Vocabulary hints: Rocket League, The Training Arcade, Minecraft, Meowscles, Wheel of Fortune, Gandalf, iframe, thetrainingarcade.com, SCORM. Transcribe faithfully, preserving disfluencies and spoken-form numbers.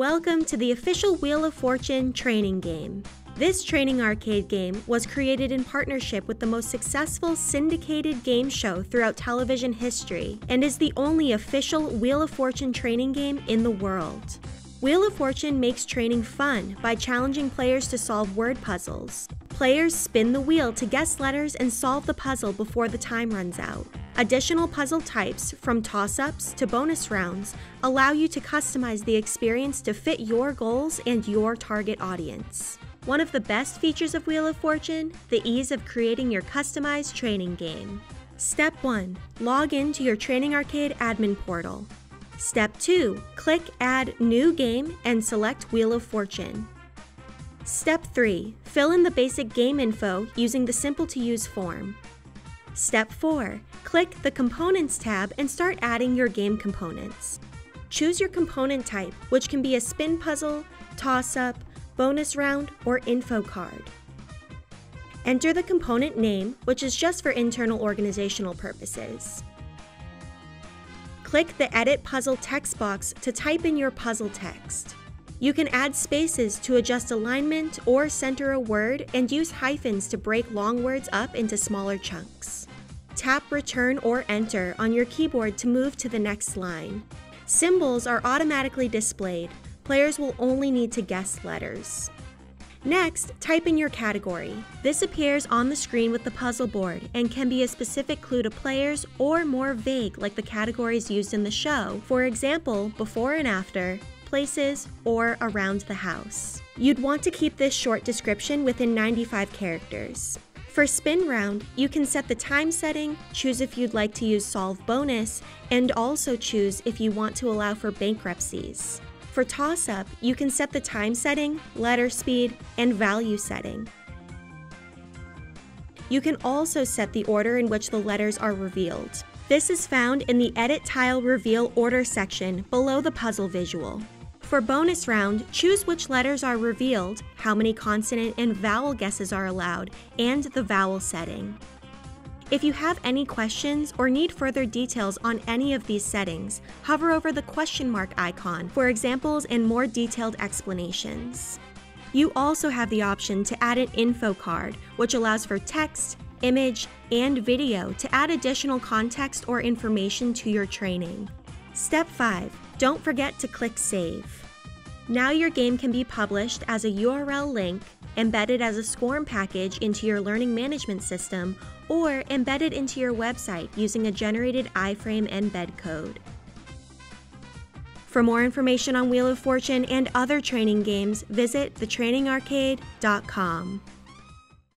Welcome to the official Wheel of Fortune training game. This training arcade game was created in partnership with the most successful syndicated game show throughout television history and is the only official Wheel of Fortune training game in the world. Wheel of Fortune makes training fun by challenging players to solve word puzzles. Players spin the wheel to guess letters and solve the puzzle before the time runs out. Additional puzzle types, from toss-ups to bonus rounds, allow you to customize the experience to fit your goals and your target audience. One of the best features of Wheel of Fortune, the ease of creating your customized training game. Step one. Log in to your Training Arcade admin portal. Step two. Click Add New Game and select Wheel of Fortune. Step three. Fill in the basic game info using the simple-to-use form. Step four. Click the Components tab and start adding your game components. Choose your component type, which can be a spin puzzle, toss-up, bonus round, or info card. Enter the component name, which is just for internal organizational purposes. Click the Edit Puzzle text box to type in your puzzle text. You can add spaces to adjust alignment or center a word and use hyphens to break long words up into smaller chunks. Tap Return or Enter on your keyboard to move to the next line. Symbols are automatically displayed. Players will only need to guess letters. Next, type in your category. This appears on the screen with the puzzle board and can be a specific clue to players or more vague, like the categories used in the show, for example, before and after, places, or around the house. You'd want to keep this short description within ninety-five characters. For spin round, you can set the time setting, choose if you'd like to use solve bonus, and also choose if you want to allow for bankruptcies. For toss-up, you can set the time setting, letter speed, and value setting. You can also set the order in which the letters are revealed. This is found in the Edit Tile Reveal Order section below the puzzle visual. For bonus round, choose which letters are revealed, how many consonant and vowel guesses are allowed, and the vowel setting. If you have any questions or need further details on any of these settings, hover over the question mark icon for examples and more detailed explanations. You also have the option to add an info card, which allows for text, image, and video to add additional context or information to your training. Step five. Don't forget to click Save. Now your game can be published as a U R L link, embedded as a SCORM package into your learning management system, or embedded into your website using a generated iframe embed code. For more information on Wheel of Fortune and other training games, visit the training arcade dot com.